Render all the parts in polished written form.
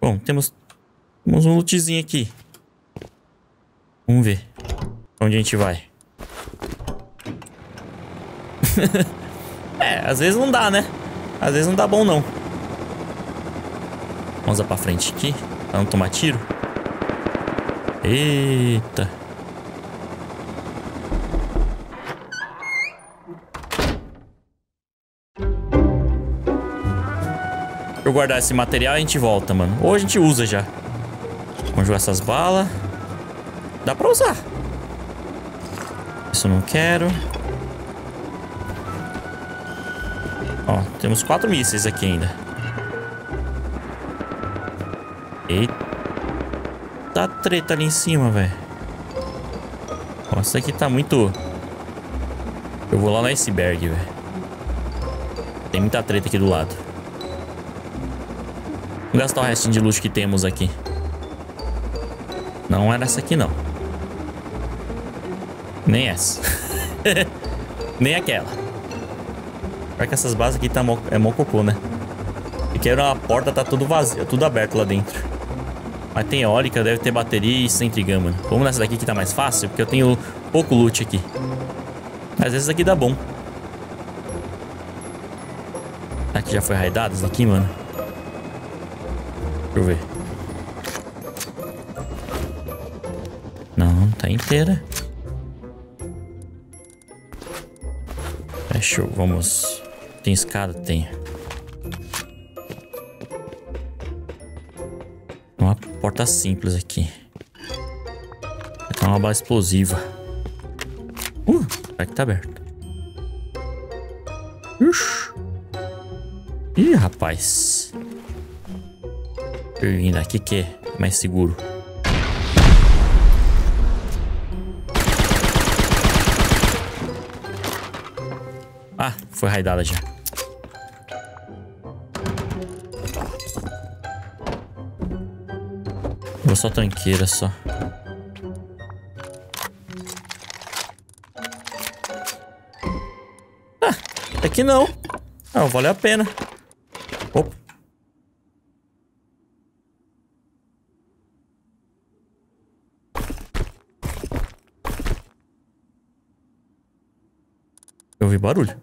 Bom, temos um lootzinho aqui. Vamos ver onde a gente vai. É, às vezes não dá, né? Às vezes não dá bom, não. Vamos lá pra frente aqui, pra não tomar tiro. Eita. Deixa eu guardar esse material e a gente volta, mano. Ou a gente usa já. Vamos jogar essas balas. Dá pra usar. Isso eu não quero. Ó, temos 4 mísseis aqui ainda. Eita treta ali em cima, velho. Ó, isso aqui tá muito... Eu vou lá no iceberg, velho. Tem muita treta aqui do lado. Vamos gastar o restinho de luz que temos aqui. Não era essa aqui, não. Nem essa. Nem aquela. Pior que essas bases aqui tá mó cocô, né? E quebra uma porta, tá tudo vazio, tudo aberto lá dentro. Mas tem eólica, deve ter bateria e centrigama, mano. Vamos nessa daqui que tá mais fácil, porque eu tenho pouco loot aqui. Mas essa daqui dá bom. Será que já foi raidado isso daqui, mano? Deixa eu ver. Não, tá inteira. Fechou, vamos. Tem escada? Tem. Uma porta simples aqui. Vai ter uma bala explosiva. Será que tá aberto? Ixi. Ih, rapaz. Perguindo aqui que é mais seguro. Ah, foi raidada já. Vou só tranqueira, só. Ah, é que não. Ah, valeu a pena. Opa. Eu ouvi barulho.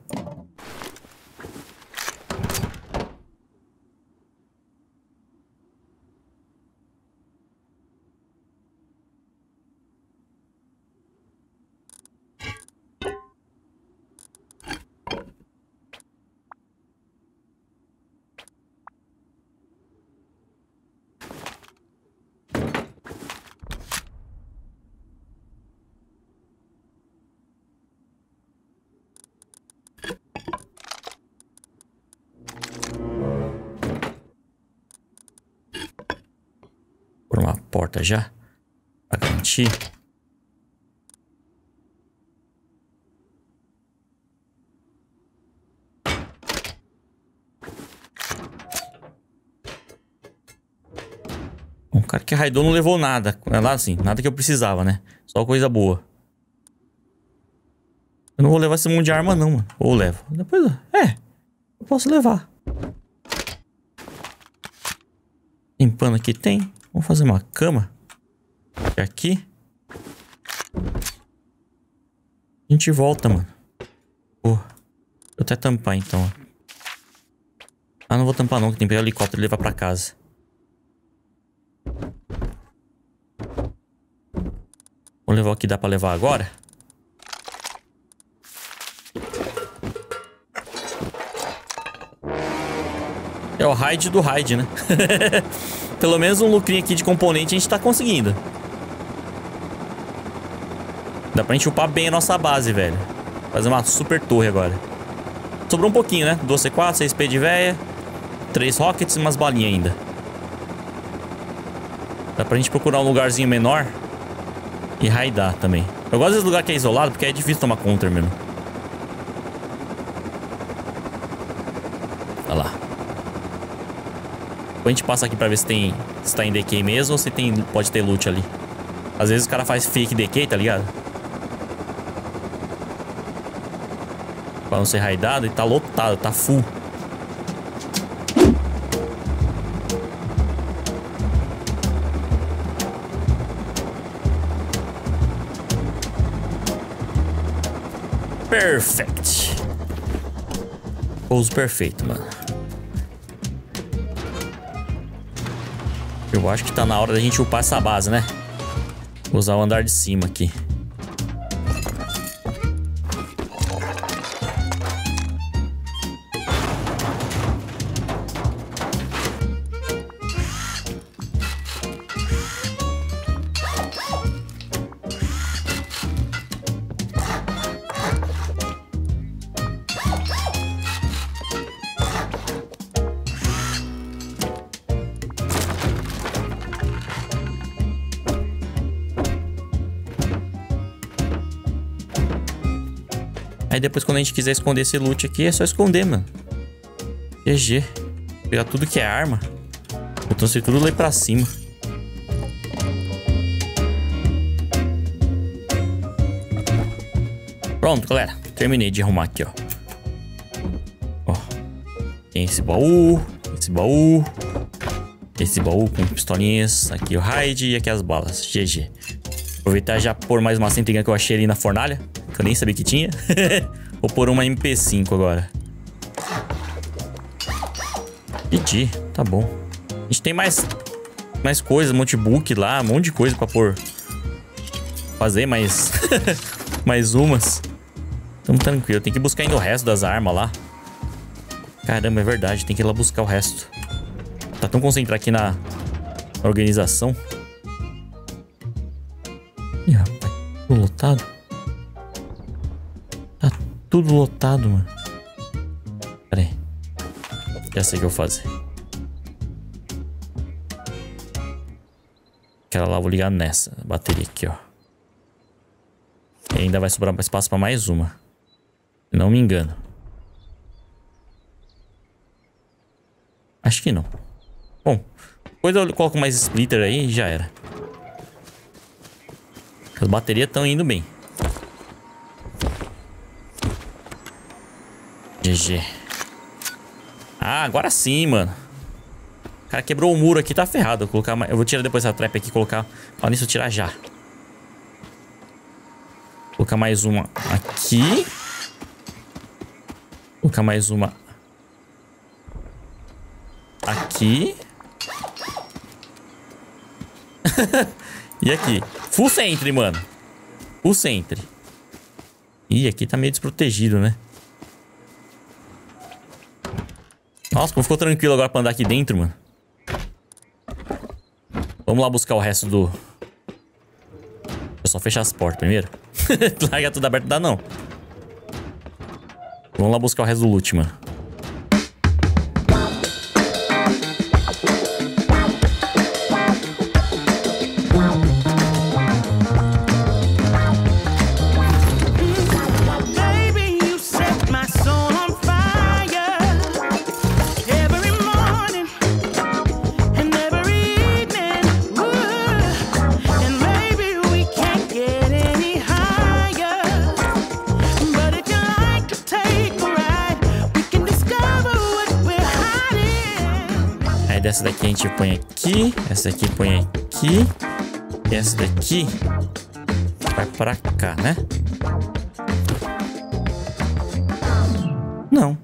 Porta já, pra garantir. Um cara que raidou não levou nada. Lá assim, nada que eu precisava, né? Só coisa boa. Eu não vou levar esse monte de arma, não, mano. Ou levo. Depois, eu posso levar. Limpando aqui, tem. Vamos fazer uma cama. E aqui a gente volta, mano. Vou até tampar, então. Ah, não vou tampar não, que tem que pegar o helicóptero e levar pra casa. Vou levar o que dá pra levar agora. É o raid do raid, né? Pelo menos um lucrinho aqui de componente a gente tá conseguindo. Dá pra gente upar bem a nossa base, velho. Fazer uma super torre agora. Sobrou um pouquinho, né? 2 C4, 6 P de véia, 3 rockets e umas balinhas ainda. Dá pra gente procurar um lugarzinho menor e raidar também. Eu gosto desse lugar que é isolado, porque é difícil tomar counter mesmo. Olha lá. A gente passa aqui pra ver se tem... Se tá em DK mesmo ou se tem... Pode ter loot ali. Às vezes o cara faz fake DK, tá ligado? Pra não ser raidado. E tá lotado, tá full. Perfect. Pouso perfeito, mano. Eu acho que tá na hora da gente upar essa base, né? Vou usar o andar de cima aqui. Aí depois, quando a gente quiser esconder esse loot aqui, é só esconder, mano. GG. Pegar tudo que é arma. Eu trouxe tudo lá pra cima. Pronto, galera. Terminei de arrumar aqui, ó. Ó. Tem esse baú. Esse baú. Esse baú com pistolinhas. Aqui o raid e aqui as balas. GG. Aproveitar já pôr mais uma centriga que eu achei ali na fornalha. Que eu nem sabia que tinha. Vou pôr uma MP5 agora. Pedi, tá bom. A gente tem mais coisas, notebook lá, um monte de coisa pra pôr. Fazer mais mais umas. Então tranquilo, tem que buscar ainda o resto das armas lá. Caramba, é verdade, tem que ir lá buscar o resto. Tá tão concentrado aqui na organização. Ih, rapaz, tudo lotado. Tudo lotado, mano. Pera aí. Já sei o que eu vou fazer. Aquela lá, vou ligar nessa bateria aqui, ó. E ainda vai sobrar espaço pra mais uma. Se não me engano. Acho que não. Bom, depois eu coloco mais splitter aí e já era. As baterias estão indo bem. GG. Ah, agora sim, mano. O cara quebrou o muro aqui, tá ferrado. Vou colocar mais... Eu vou tirar depois essa trap aqui e colocar... Olha nisso, eu tirar já. Vou colocar mais uma aqui. Vou colocar mais uma aqui. E aqui. Full sentry, mano. Full sentry. Ih, aqui tá meio desprotegido, né? Nossa, como ficou tranquilo agora pra andar aqui dentro, mano. Vamos lá buscar o resto do... Eu só fechar as portas primeiro. Larga tudo aberto, não dá não. Vamos lá buscar o resto do loot, mano. Essa daqui a gente põe aqui. Essa aqui põe aqui. E essa daqui vai pra cá, né? Não.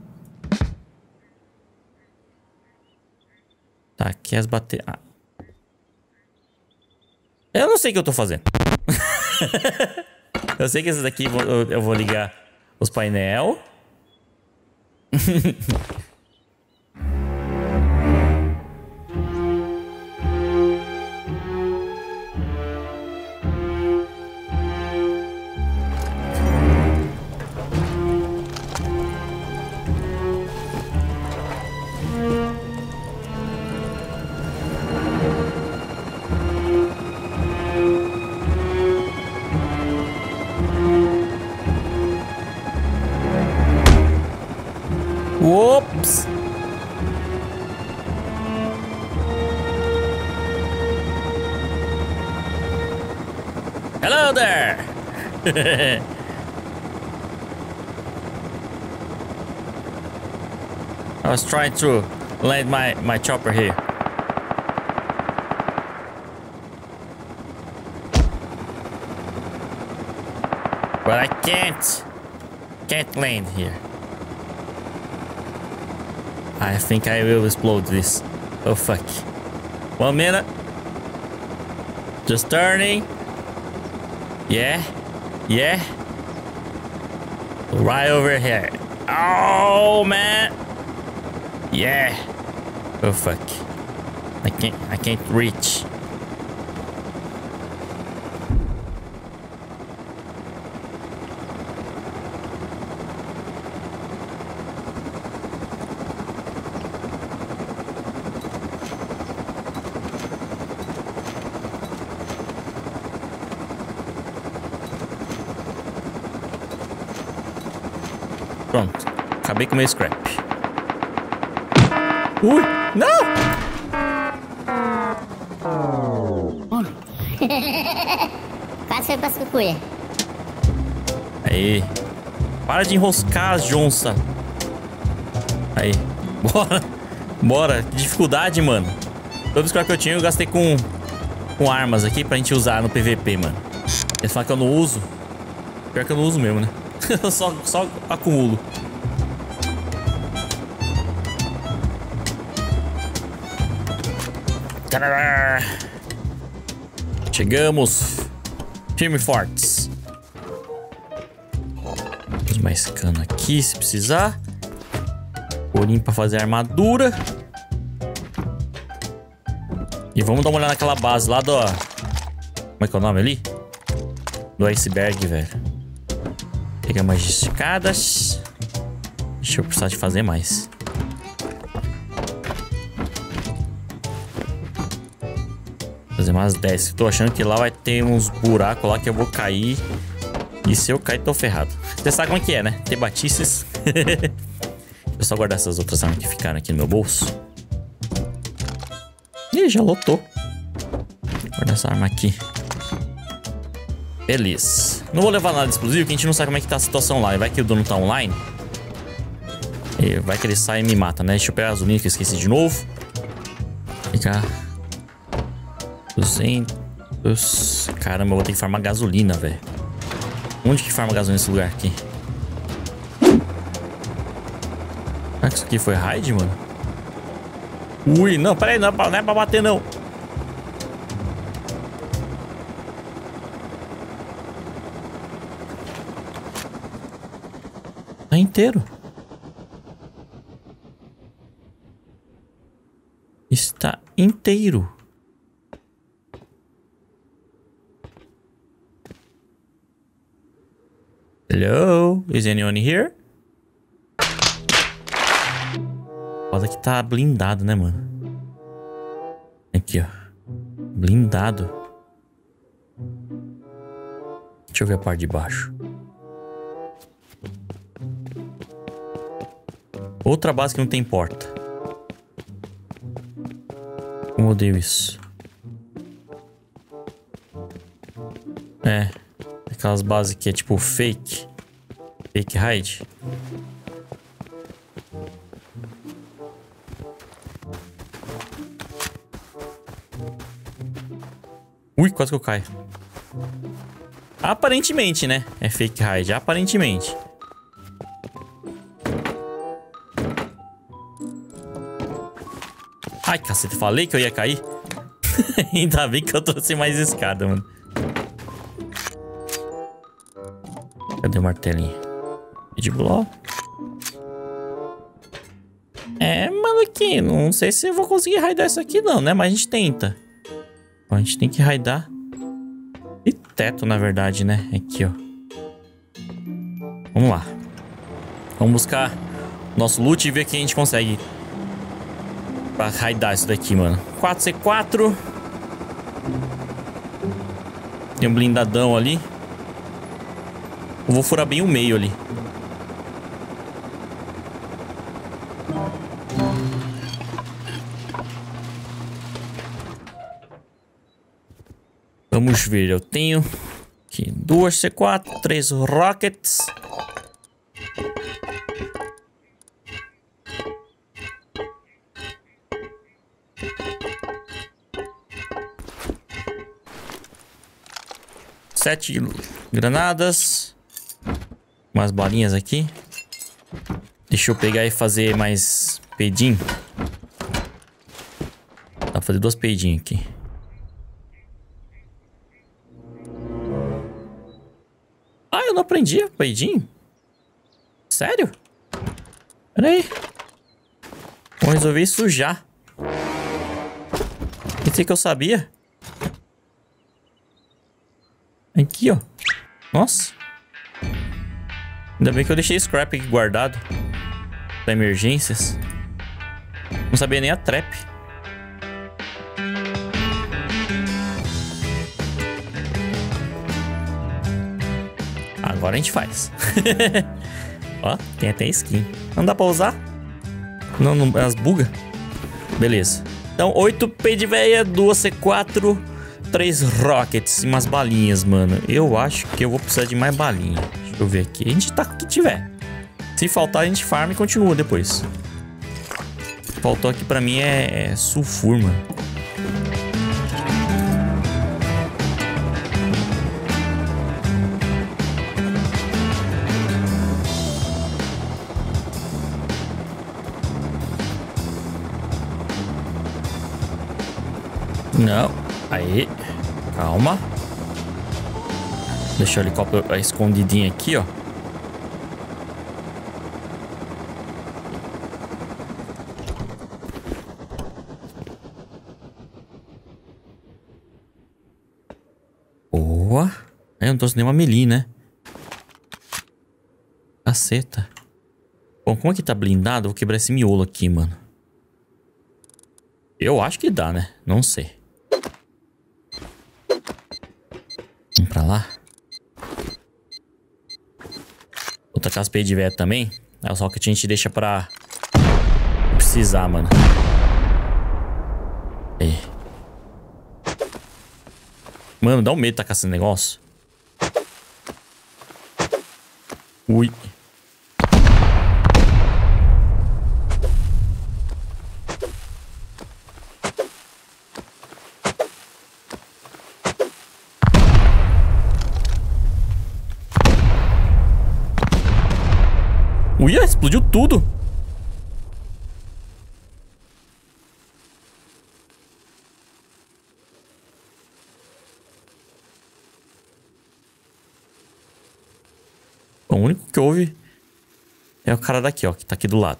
Tá, aqui as baterias. Ah. Eu não sei o que eu tô fazendo. Eu sei que essas daqui eu vou ligar os painéis. Ops! Hello there! I was trying to land my chopper here. But I can't. Can't land here. I think I will explode this. Oh fuck. 1 minute. Just turning. Yeah. Yeah. Right over here. Oh man. Yeah. Oh fuck. I can't reach. Pronto, acabei com meu scrap. Ui, não! Mano. Quase foi pra sucuia. Aí. Para de enroscar, Jonça. Aí. Bora. Bora. Que dificuldade, mano. Todo scrap que eu tinha eu gastei com armas aqui pra gente usar no PVP, mano. Quer falar que eu não uso? Pior que eu não uso mesmo, né? Eu só acumulo. Tadá! Chegamos. Time fortes. Temos mais cano aqui se precisar. Corim pra fazer armadura. E vamos dar uma olhada naquela base lá do... Como é que é o nome ali? Do iceberg, velho. Pegar mais escadas. Deixa eu precisar de fazer mais. Fazer mais 10. Tô achando que lá vai ter uns buracos lá que eu vou cair. E se eu cair, tô ferrado. Você sabe como é que é, né? Ter batices. Deixa eu só guardar essas outras armas que ficaram aqui no meu bolso. Ih, já lotou. Vou guardar essa arma aqui. Beleza. Não vou levar nada explosivo, que a gente não sabe como é que tá a situação lá. Vai que o dono tá online. E vai que ele sai e me mata, né? Deixa eu pegar a gasolina que eu esqueci de novo. Ficar 200. Caramba, eu vou ter que farmar gasolina, velho. Onde que farma gasolina nesse lugar aqui? Será que isso aqui foi raid, mano? Ui, não, peraí, não é pra bater, não. Inteiro está inteiro. Hello, is anyone here? Foda que tá blindado, né, mano? Aqui, ó, blindado. Deixa eu ver a parte de baixo. Outra base que não tem porta. Como eu odeio isso. É. Aquelas bases que é tipo fake. Fake hide. Ui, quase que eu caio. Aparentemente, né? É fake hide, aparentemente. Ai, cacete, falei que eu ia cair. Ainda bem que eu trouxe mais escada, mano. Cadê o martelinho? De bloco. É, maluquinho. Não sei se eu vou conseguir raidar isso aqui não, né? Mas a gente tenta. Ó, a gente tem que raidar. E teto, na verdade, né? Aqui, ó. Vamos lá. Vamos buscar nosso loot e ver o que a gente consegue. Pra raidar isso daqui, mano. 4C4. Tem um blindadão ali. Eu vou furar bem o meio ali. Vamos ver, eu tenho aqui 2C4, 3 rockets. Sete granadas. umas bolinhas aqui. Deixa eu pegar e fazer mais peidinho. Dá pra fazer duas peidinhas aqui. Ah, eu não aprendi peidinho? Sério? Pera aí. Vou resolver isso já. Pensei que eu sabia. Aqui, ó. Nossa. Ainda bem que eu deixei scrap aqui guardado pra emergências. Não sabia nem a trap. Agora a gente faz. Ó, tem até skin. Não dá pra usar? Não, não, as buga. Beleza. Então, 8 pediveia, 2 C4, 3 rockets e umas balinhas, mano. Eu acho que eu vou precisar de mais balinha. Deixa eu ver aqui. A gente tá com o que tiver. Se faltar, a gente farma e continua depois. Faltou aqui pra mim é sulfur, mano. Não, aí, calma. Deixa o helicóptero escondidinho aqui, ó. Boa. Eu não trouxe nenhuma melee, né? Caceta. Bom, como é que tá blindado? Eu vou quebrar esse miolo aqui, mano. Eu acho que dá, né? Não sei. Pra lá. Vou tacar as peias de velho também. É só que a gente deixa pra precisar, mano. Aí. Mano, dá um medo de tacar esse negócio. Ui. Ui, explodiu tudo. Bom, o único que houve é o cara daqui, ó, que tá aqui do lado.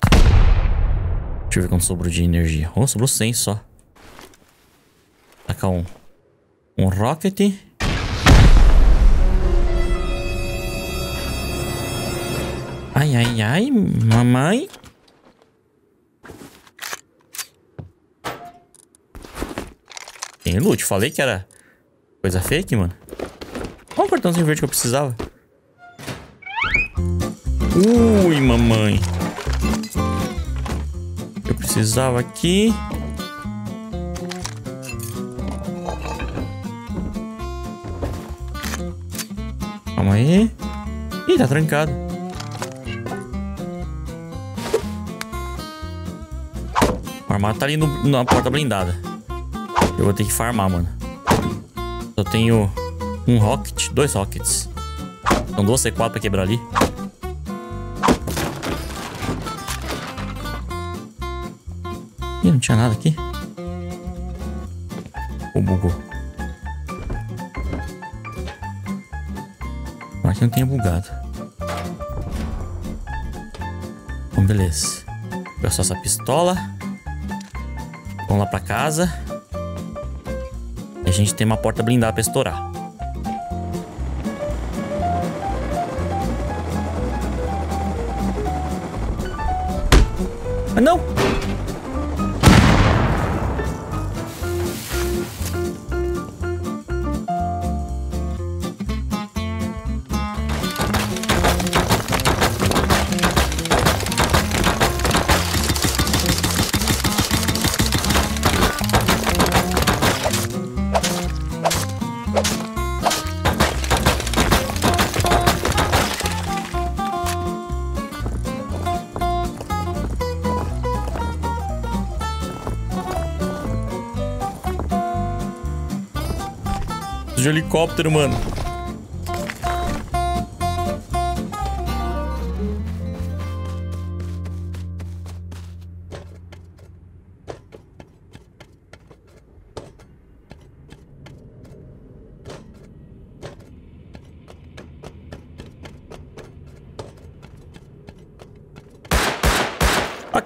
Deixa eu ver quanto sobrou de energia. Oh, sobrou 100 só. Tacar um rocket. Ai, ai, ai, mamãe. Tem loot, falei que era coisa fake, mano. Olha o cartãozinho verde que eu precisava. Ui, mamãe. Eu precisava aqui. Calma aí. Ih, tá trancado. Farmar tá ali na porta blindada. Eu vou ter que farmar, mano. Só tenho um rocket, dois rockets. São duas C4 pra quebrar ali. Ih, não tinha nada aqui. Oh, bugou. Agora que não tenha bugado. Bom, beleza. Pegar só essa pistola. Vamos lá pra casa. E a gente tem uma porta blindada pra estourar. Ah, não! De helicóptero, mano.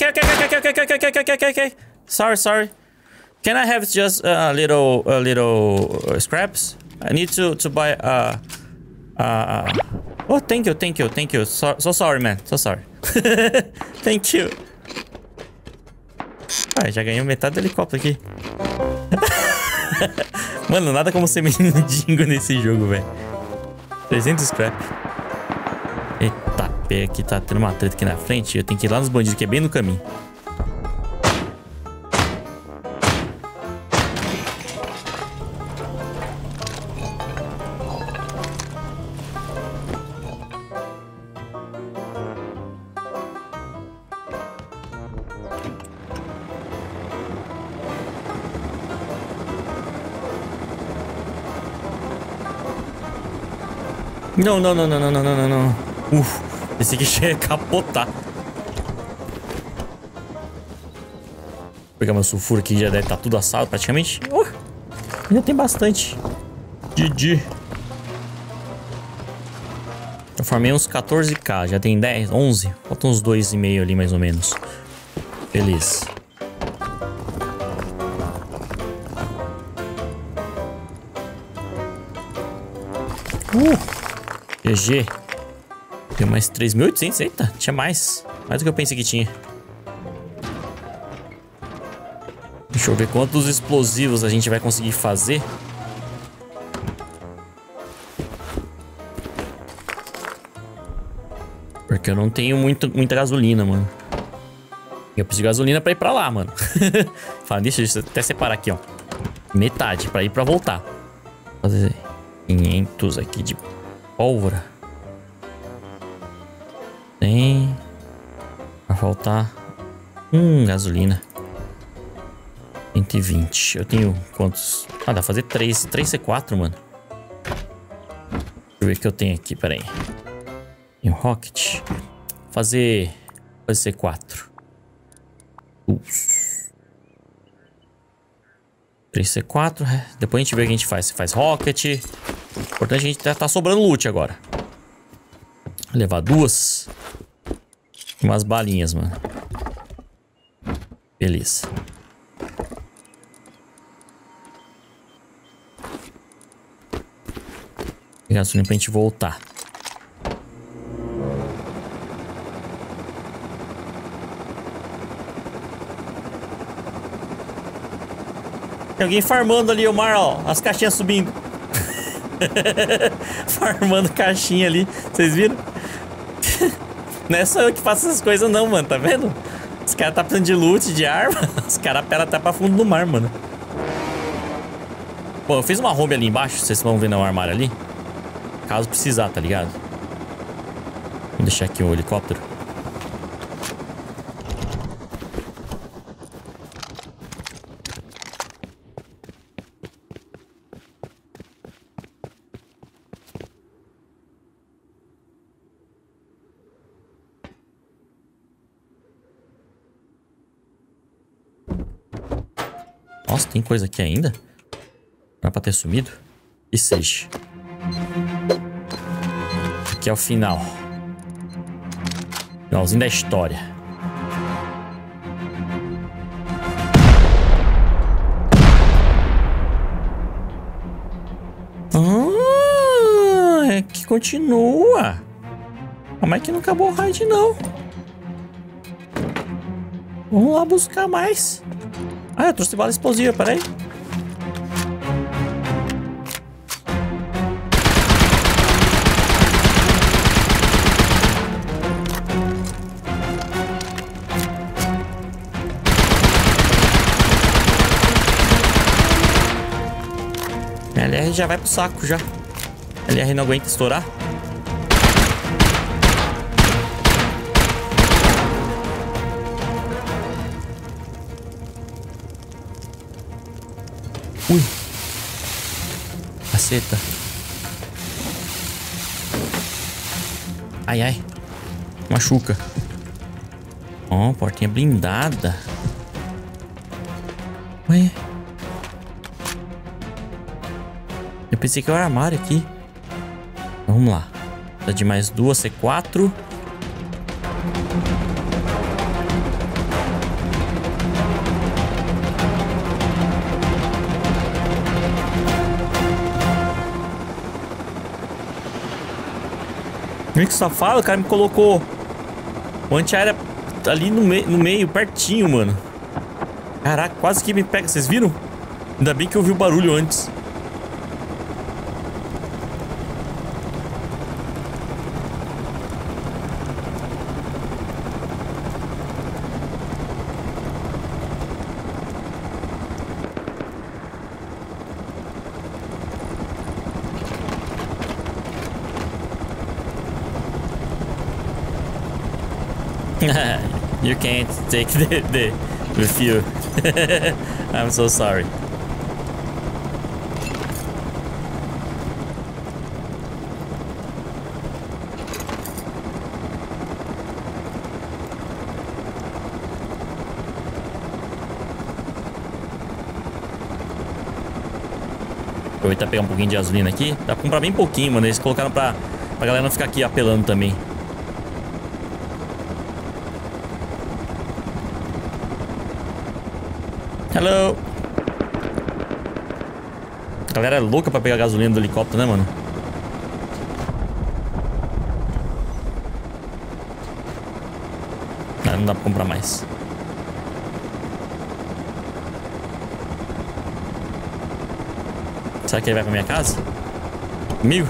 okay. Sorry. Can I have just a little scraps? I need to buy oh, thank you. So sorry, man. So sorry. Thank you. Ah, já ganhei metade do helicóptero aqui. Mano, nada como ser mendigo nesse jogo, velho. 300 scrap. Eita, pé, aqui tá tendo uma treta aqui na frente. Eu tenho que ir lá nos bandidos, que é bem no caminho. Não. Uf, esse aqui chega a capotar. Vou pegar meu sulfuro aqui, já deve estar tudo assado praticamente. Já tem bastante. GG. Eu farmei uns 14k, já tem 10, 11. Faltam uns 2,5 ali mais ou menos. Feliz. GG. Tem mais 3.800. Eita, tinha mais. Mais do que eu pensei que tinha. Deixa eu ver quantos explosivos a gente vai conseguir fazer. Porque eu não tenho muita gasolina, mano. Eu preciso de gasolina pra ir pra lá, mano. Fala, deixa eu até separar aqui, ó. Metade pra ir pra voltar. Fazer 500 aqui de... pólvora. Tem. Vai faltar. Gasolina. 120. Eu tenho quantos? Ah, dá pra fazer 3. 3 C4, mano. Deixa eu ver o que eu tenho aqui, peraí. Tem um rocket. Fazer C4. 3 C4. Depois a gente vê o que a gente faz. Se faz rocket. Importante a gente tá sobrando loot agora. Vou levar duas. Umas balinhas, mano. Beleza. Pegar gasolina pra gente voltar. Tem alguém farmando ali, Omar, ó. As caixinhas subindo. Farmando caixinha ali. Vocês viram? Não é só eu que faço essas coisas não, mano. Tá vendo? Os caras tá precisando de loot, de arma. Os caras pera até pra fundo do mar, mano. Bom, eu fiz uma home ali embaixo. Vocês vão ver no armário ali. Caso precisar, tá ligado? Vou deixar aqui um helicóptero. Nossa, tem coisa aqui ainda? Não é pra ter sumido? E seja. Aqui é o final. Finalzinho da história. É que continua. Como é que não acabou o raid, não? Vamos lá buscar mais. Ah, eu trouxe bala explosiva, peraí. Minha LR já vai pro saco, já. Minha LR não aguenta estourar. Ui. Caceta. Ai. Machuca. Ó, portinha blindada. Ué. Eu pensei que era o armário aqui. Então, vamos lá. Precisa de mais duas C4. Viu que safado? O cara me colocou o antiaéreo ali no meio, pertinho, mano. Caraca, quase que me pega. Vocês viram? Ainda bem que eu ouvi o barulho antes. You can't take the fuel. I'm so sorry. Aproveitar pegar um pouquinho de gasolina aqui. Dá pra comprar bem pouquinho, mano. Eles colocaram pra galera não ficar aqui apelando também. Hello. A galera é louca pra pegar gasolina do helicóptero, né, mano? Ah, não dá pra comprar mais. Será que ele vai pra minha casa? Comigo?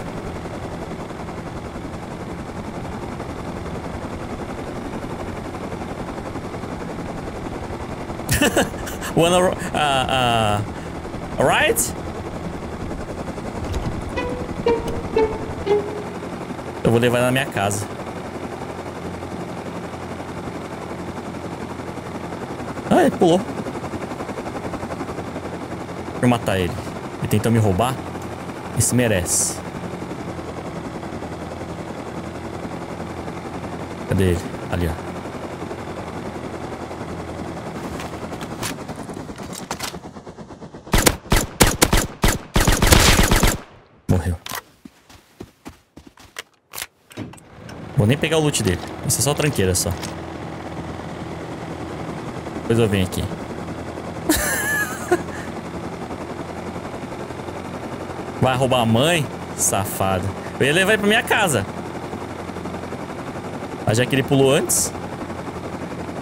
Wanna right? Eu vou levar na minha casa. Ah, ele pulou. Vou matar ele. Ele tentou me roubar. Esse merece. Cadê ele? Ali, ó. Nem pegar o loot dele. Isso é só tranqueira, só. Depois eu venho aqui. Vai roubar a mãe? Safado. Eu ia levar ele pra minha casa. Mas já que ele pulou antes.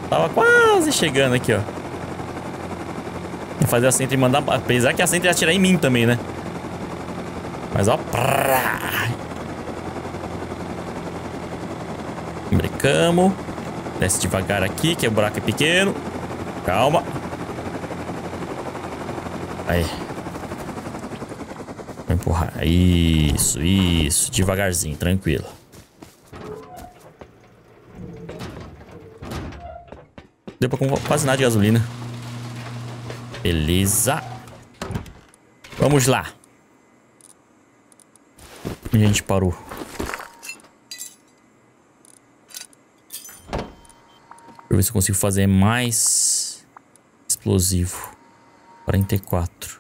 Tava quase chegando aqui, ó. Vou fazer a Sentry e mandar... Apesar que a Sentry ia atirar em mim também, né? Mas ó... Brecamos. Desce devagar aqui, que o buraco é pequeno. Calma. Aí. Vou empurrar. Isso, isso. Devagarzinho, tranquilo. Deu pra comprar quase nada de gasolina. Beleza. Vamos lá. E a gente parou. Ver se eu consigo fazer mais explosivo. 44.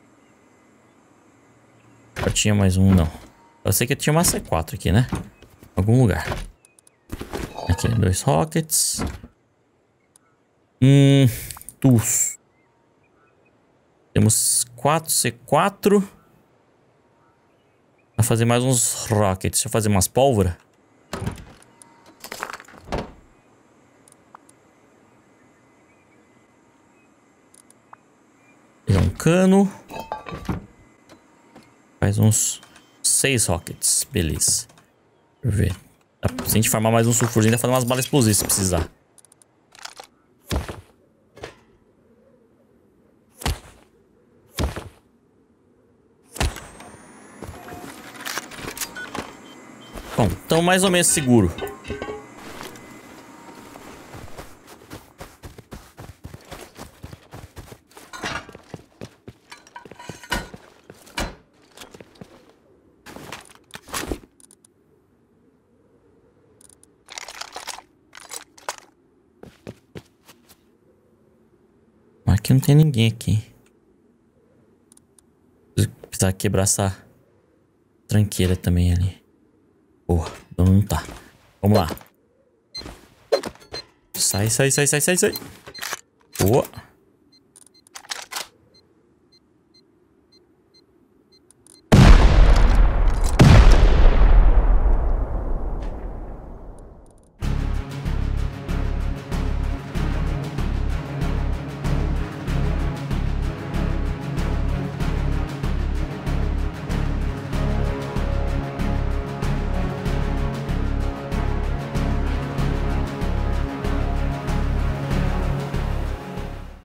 Já tinha mais um, não. Eu sei que tinha uma C4 aqui, né? Em algum lugar. Aqui, 2 rockets. Tus. Temos 4 C4. Vai fazer mais uns rockets. Deixa eu fazer umas pólvora. Cano. Faz uns 6 rockets. Beleza. Deixa eu ver. Se a gente farmar mais um sulfurzinho, dá pra fazer umas balas explosivas se precisar. Bom, então mais ou menos seguro. Aqui não tem ninguém aqui. Precisar quebrar essa tranqueira também ali. Porra, não tá. Vamos lá. Sai, sai, sai, sai, sai, sai. Boa.